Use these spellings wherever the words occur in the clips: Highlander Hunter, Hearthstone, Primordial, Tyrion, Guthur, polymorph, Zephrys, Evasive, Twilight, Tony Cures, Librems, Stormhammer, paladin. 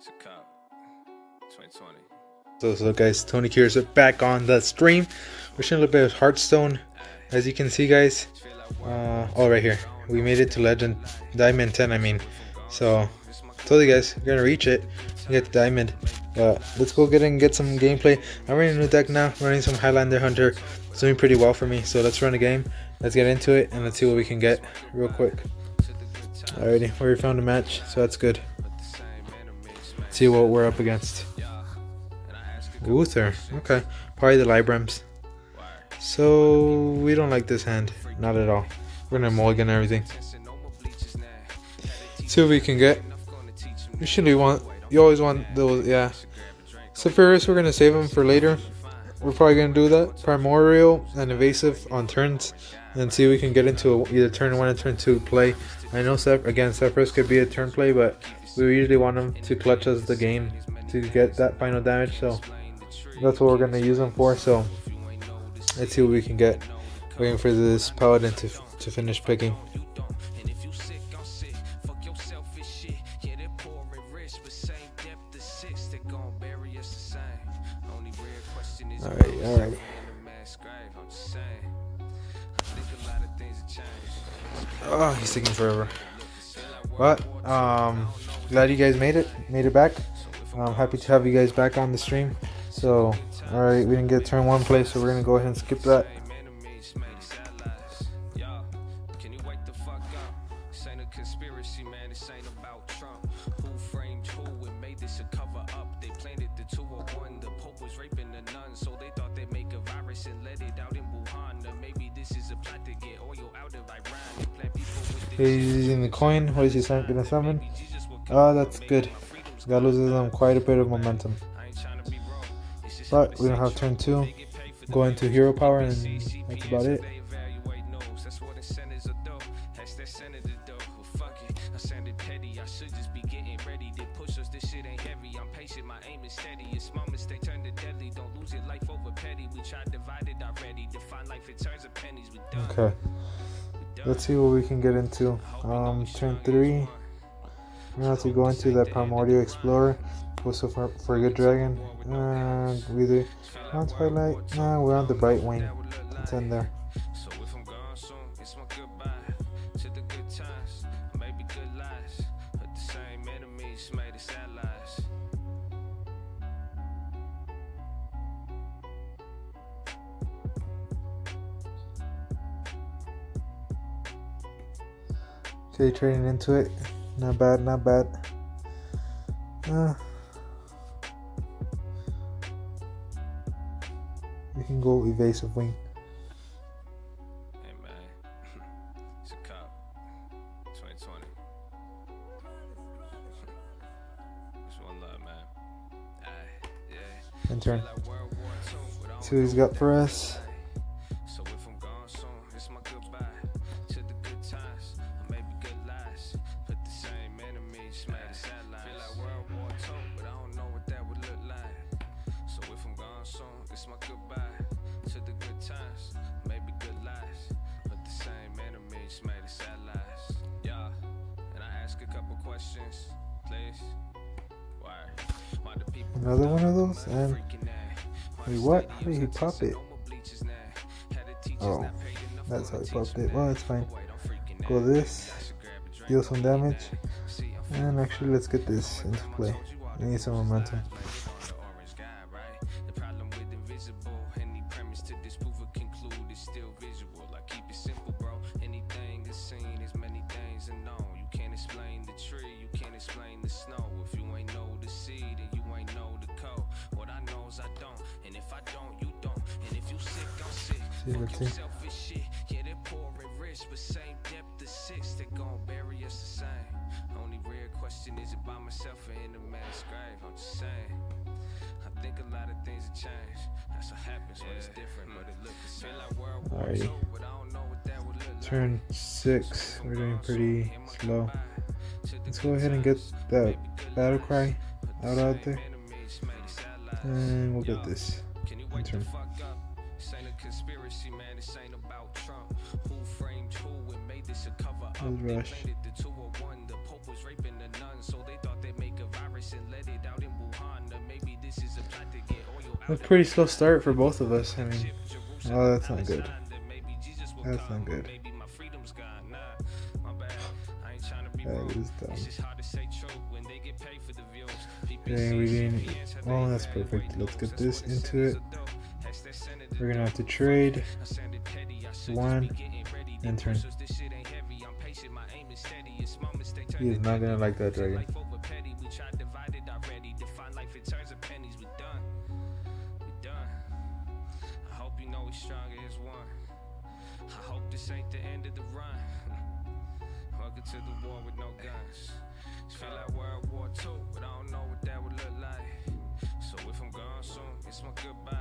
It's a cop. 2020. So guys, Tony Cures back on the stream. We're showing a little bit of Hearthstone. As you can see, guys, right here, we made it to Legend Diamond 10. I mean, so I told you guys, we're gonna reach it and get the Diamond. Let's go get and get some gameplay. I'm running a new deck now, running some Highlander Hunter. It's doing pretty well for me, so let's run a game. Let's get into it and let's see what we can get real quick. Alrighty, we found a match, so that's good. Let's see what we're up against. Guthur, okay, probably the Librems. So we don't like this hand, not at all. We're gonna mulligan everything. Let's see what we can get. Usually you always want those, yeah. Zephrys, we're gonna save them for later. We're probably gonna do that. Primordial and Evasive on turns, and see if we can get into either turn 1 or turn 2 play. I know Zephrys could be a turn play, but we usually want them to clutch us the game to get that final damage. So that's what we're gonna use them for. So let's see what we can get. Waiting for this paladin to finish picking. Alright. Oh, he's taking forever. But glad you guys made it back. I'm happy to have you guys back on the stream. So, alright, we didn't get turn 1 play, so we're gonna go ahead and skip that. He's using the coin. What is he gonna summon? Oh, that's good. This guy loses them quite a bit of momentum. But we don't have turn 2. Go into hero power, and that's about it. Okay. Let's see what we can get into. Turn 3. We have to go into that Primordial Explorer. Also for a good dragon. We do on Twilight. No, we're on the Bright Wing. It's in there. Okay, trading into it. Not bad, not bad. We can go Evasive Wing. Hey man, it's a cop. 2020. It's one love, man. And turn. See what he's got for us. Another one of those, and wait, what? How did he pop it? Oh, that's how he popped it. Well, it's fine. Go this, deal some damage, and actually, let's get this into play. We need some momentum. Let's see. Alrighty. Turn 6. We're doing pretty slow. Let's go ahead and get that battle cry out there, and we'll get this. Turn. Conspiracy, man, this ain't about Trump. Who framed who and made this a cover up? They played it the 201. The Pope was raping the nuns, so they thought they'd make a virus. A pretty slow start for both of us. I mean, oh, that's not good. That's not good. That is dumb. Okay, we didn't. Oh, that's perfect. Let's get this into it. We're gonna have to trade one and turn. He is not gonna like that dragon. Ain't the end of the run. Welcome to the war with no guns. Feel like World War II, but I don't know what that would look like. So if I'm gone soon, it's my goodbye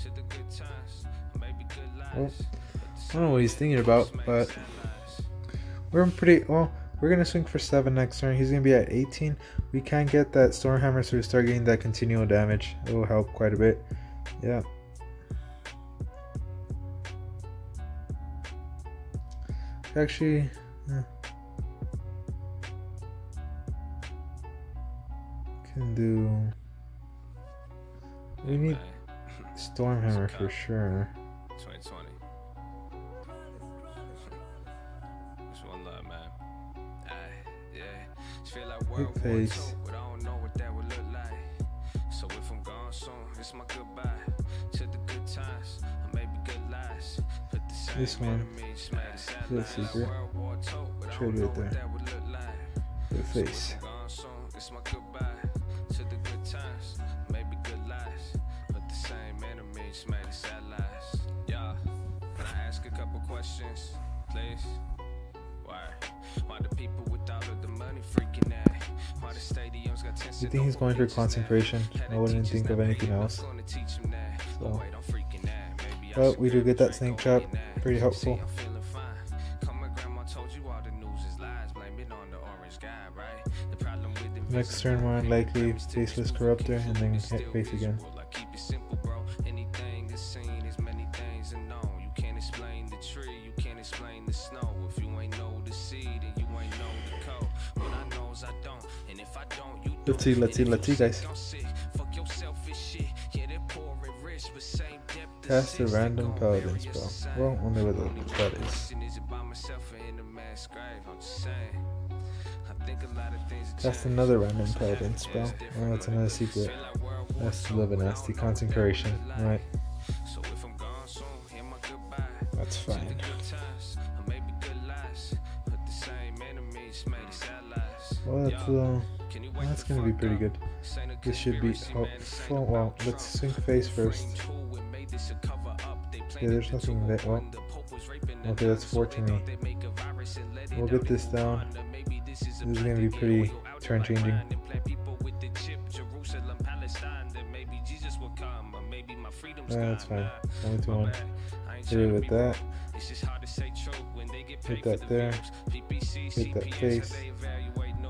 to the good times, maybe good lives. I don't know what he's thinking about, but we're pretty well. We're gonna swing for 7 next turn. He's gonna be at 18. We can get that Stormhammer, so we start getting that continual damage. It will help quite a bit. Yeah. Actually, can do. We need Stormhammer for sure. 2020. It's one love, man. Yeah. Feel like World War II, but I don't know what that would look like. So if I'm gone soon, it's my goodbye to the good times, maybe good lies. This one, the secret, trade right there, the face. You think he's going for concentration? I wouldn't think of anything else. So. But we do get that snake trap. Pretty helpful. Next turn, we're unlikely faceless corruptor, and then hit face again. Let's see, guys. Cast a random paladin spell. Well, only with a that is. Cast another random paladin spell. Oh, that's another secret. That's still a nasty consecration, right? That's fine. Well, that's that's gonna be pretty good. This should be. Oh, well, let's swing face first. Yeah, there's nothing that. Well, okay, that's 14. We'll get this down. This is gonna be pretty turn changing. That's fine. Only 2-1. Deal with that. Hit that there. Hit that face.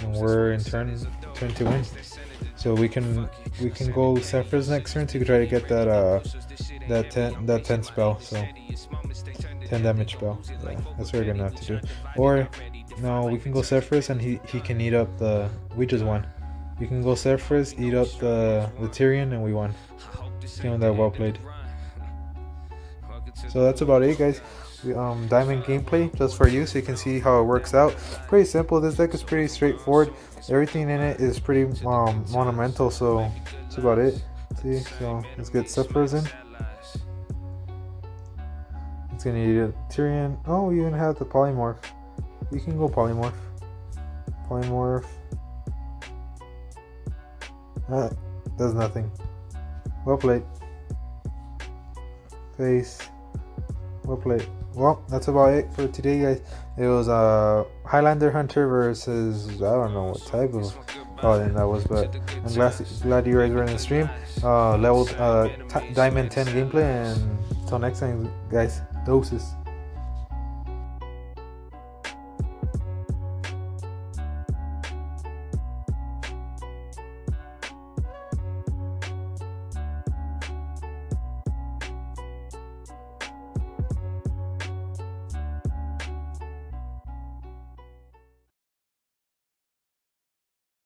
And we're in turn to win. So we can go Zephrys next turn to try to get that that 10 spell, so 10 damage spell. Yeah, that's what we're gonna have to do. Or no, we can go Zephrys and he can eat up the. We just won. We can go Zephrys, eat up the Tyrion, and we won. Feeling that well played. So that's about it, guys. Diamond gameplay just for you, so you can see how it works out. Pretty simple. This deck is pretty straightforward. Everything in it is pretty monumental. So that's about it. See, so let's get Zephrys in. It's gonna need a Tyrion. Oh, you even have the polymorph. You can go polymorph. Polymorph. Does nothing. Well played. Face. Well played. Well, that's about it for today, guys. It was Highlander Hunter versus I don't know what type of paladin that was, but I'm glad you guys were in the stream. Level Diamond 10 gameplay, and until next time, guys. Doses.